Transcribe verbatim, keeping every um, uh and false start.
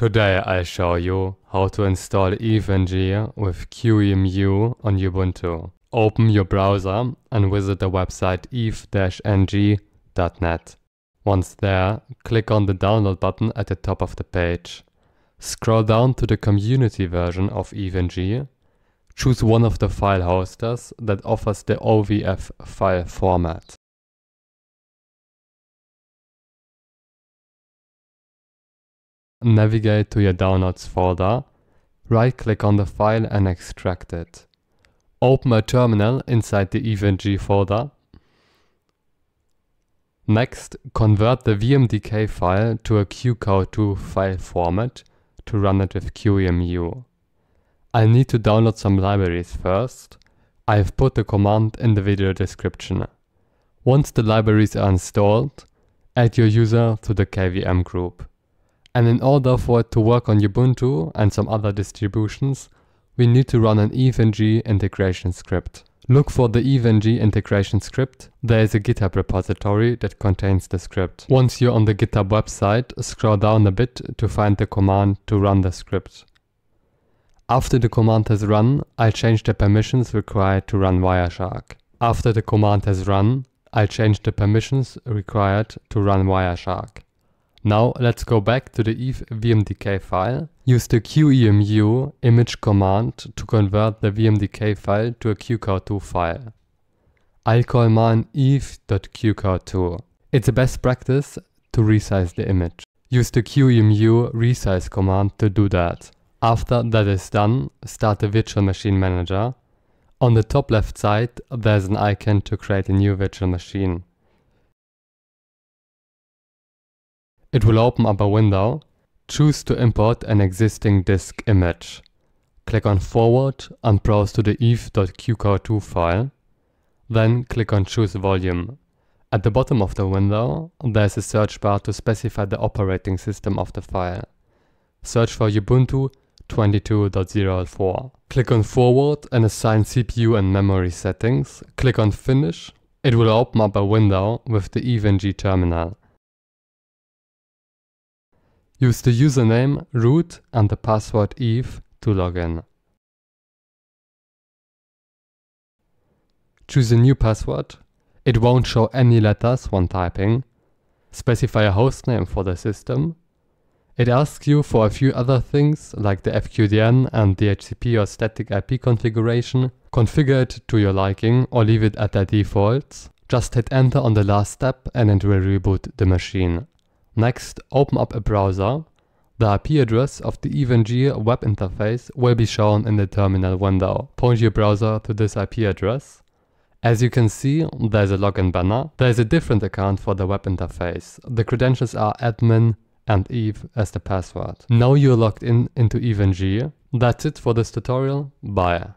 Today I show you how to install EveNG with Q E M U on Ubuntu. Open your browser and visit the website eve dash n g dot net. Once there, click on the download button at the top of the page. Scroll down to the community version of EveNG. Choose one of the file hosters that offers the O V F file format. Navigate to your downloads folder, right-click on the file and extract it. Open a terminal inside the EveNG folder. Next, convert the V M D K file to a Q C O W two file format to run it with Q E M U. I need to download some libraries first. I have put the command in the video description. Once the libraries are installed, add your user to the K V M group. And in order for it to work on Ubuntu and some other distributions, we need to run an EveNG integration script. Look for the EveNG integration script. There is a GitHub repository that contains the script. Once you're on the GitHub website, scroll down a bit to find the command to run the script. After the command has run, I change the permissions required to run Wireshark. After the command has run, I change the permissions required to run Wireshark. Now let's go back to the eve V M D K file, use the qemu-img command to convert the V M D K file to a Q C O W two file. I'll call mine eve dot Q C O W two. It's a best practice to resize the image. Use the qemu-resize command to do that. After that is done, start the virtual machine manager. On the top left side, there's an icon to create a new virtual machine. It will open up a window. Choose to import an existing disk image. Click on forward and browse to the eve dot Q C O W two file. Then click on choose volume. At the bottom of the window, there's a search bar to specify the operating system of the file. Search for Ubuntu twenty-two point zero four. Click on forward and assign C P U and memory settings. Click on finish. It will open up a window with the EveNG terminal. Use the username root and the password eve to log in. Choose a new password. It won't show any letters when typing. Specify a hostname for the system. It asks you for a few other things like the F Q D N and D H C P or static I P configuration. Configure it to your liking or leave it at the defaults. Just hit enter on the last step and it will reboot the machine. Next, open up a browser. The I P address of the EveNG web interface will be shown in the terminal window. Point your browser to this I P address. As you can see, there's a login banner. There's a different account for the web interface. The credentials are admin and eve as the password. Now you're logged in into EveNG. That's it for this tutorial. Bye.